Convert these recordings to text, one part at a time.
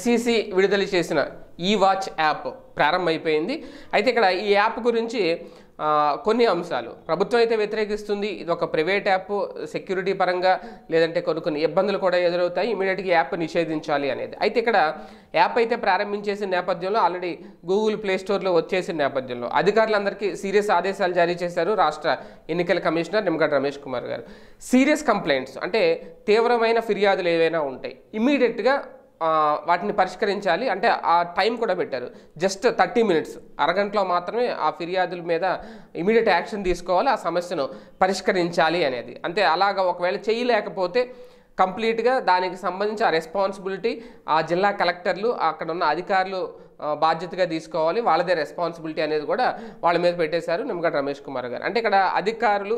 SEC విడుదల చేసిన eWatch app ప్రారంభమైపోయింది. అయితే ఇక్కడ ఈ యాప్ గురించి కొన్ని అంశాలు ప్రభుత్వం అయితే వ్యతిరేకిస్తుంది. ఇది ఒక ప్రైవేట్ యాప్, సెక్యూరిటీ పరంగా లేదంటే కొన్ని ఇబ్బందులు కూడా ఎదురవుతాయి, ఇమీడియట్గా యాప్ నిషేధించాలి అనేది. అయితే ఇక్కడ యాప్ అయితే ప్రారంభించేసిన నేపథ్యంలో ఆల్రెడీ గూగుల్ ప్లేస్టోర్లో వచ్చేసిన నేపథ్యంలో అధికారులందరికీ సీరియస్ ఆదేశాలు జారీ చేశారు రాష్ట్ర ఎన్నికల కమిషనర్ నిమ్మగడ్డ రమేష్ కుమార్ గారు. సీరియస్ కంప్లైంట్స్ అంటే తీవ్రమైన ఫిర్యాదులు ఏవైనా ఉంటాయి, ఇమీడియట్గా వాటిని పరిష్కరించాలి అంటే ఆ టైం కూడా పెట్టారు. జస్ట్ 30 నిమిషాలు, అరగంటలో మాత్రమే ఆ ఫిర్యాదుల మీద ఇమీడియట్ యాక్షన్ తీసుకోవాలి, ఆ సమస్యను పరిష్కరించాలి అనేది. అంటే అలాగ ఒకవేళ చేయలేకపోతే కంప్లీట్గా దానికి సంబంధించి ఆ రెస్పాన్సిబిలిటీ ఆ జిల్లా కలెక్టర్లు అక్కడ ఉన్న అధికారులు బాధ్యతగా తీసుకోవాలి, వాళ్ళదే రెస్పాన్సిబిలిటీ అనేది కూడా వాళ్ళ మీద పెట్టేశారు నిమ్మగడ్డ రమేష్ కుమార్ గారు. అంటే ఇక్కడ అధికారులు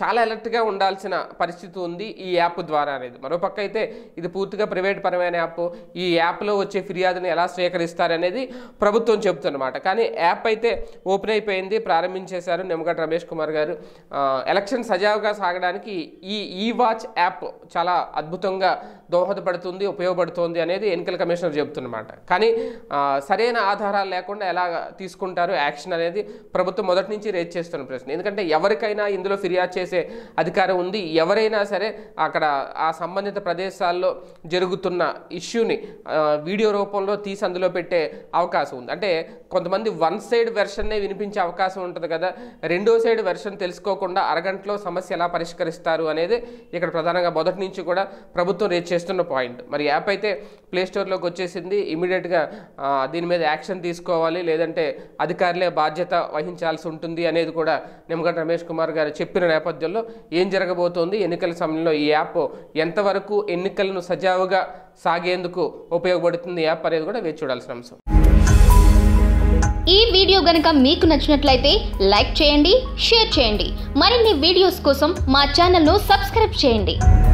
చాలా అలర్ట్గా ఉండాల్సిన పరిస్థితి ఉంది ఈ యాప్ ద్వారా అనేది. మరోపక్క అయితే ఇది పూర్తిగా ప్రైవేట్ పరమైన యాప్, ఈ యాప్లో వచ్చే ఫిర్యాదుని ఎలా స్వీకరిస్తారనేది ప్రభుత్వం చెబుతుందన్నమాట. కానీ యాప్ అయితే ఓపెన్ అయిపోయింది, ప్రారంభించేశారు నిమ్మగడ్డ రమేష్ కుమార్ గారు. ఎలక్షన్ సజావుగా సాగడానికి ఈ eWatch యాప్ చాలా అద్భుతంగా దోహదపడుతుంది, ఉపయోగపడుతుంది అనేది ఎన్నికల కమిషనర్ చెబుతున్నమాట. కానీ సరైన ఆధారాలు లేకుండా ఎలా తీసుకుంటారు యాక్షన్ అనేది ప్రభుత్వం మొదటి నుంచి రేజ్ చేస్తున్న ప్రశ్న. ఎందుకంటే ఎవరికైనా ఇందులో ఫిర్యాదు చేసే అధికారం ఉంది, ఎవరైనా సరే అక్కడ ఆ సంబంధిత ప్రదేశాల్లో జరుగుతున్న ఇష్యూని వీడియో రూపంలో తీసి అందులో పెట్టే అవకాశం ఉంది. అంటే కొంతమంది వన్ సైడ్ వెర్షన్నే వినిపించే అవకాశం ఉంటుంది కదా, రెండో సైడ్ వెర్షన్ తెలుసుకోకుండా అరగంటలో సమస్య ఎలా పరిష్కరిస్తారు అనేది ఇక్కడ ప్రధానంగా మొదటి నుంచి కూడా ప్రభుత్వం రేజ్ చేస్తున్న పాయింట్. మరి యాప్ అయితే ప్లేస్టోర్లోకి వచ్చేసింది, ఇమీడియట్గా దీని మీద యాక్షన్ తీసుకోవాలి, లేదంటే అధికారులే బాధ్యత వహించాల్సి ఉంటుంది అనేది కూడా నిమ్మగడ్డ రమేష్ కుమార్ గారు చెప్పిన నేపథ్యంలో ఏం జరగబోతోంది, ఎన్నికల సమయంలో ఈ యాప్ ఎంతవరకు ఎన్నికలను సజావుగా సాగేందుకు ఉపయోగపడుతుంది యాప్ అనేది కూడా వేచి చూడాల్సిన అంశం. ఈ వీడియో గనుక మీకు నచ్చినట్లయితే లైక్ చేయండి, షేర్ చేయండి. మరిన్ని వీడియోస్ కోసం మా ఛానల్ను సబ్స్క్రైబ్ చేయండి.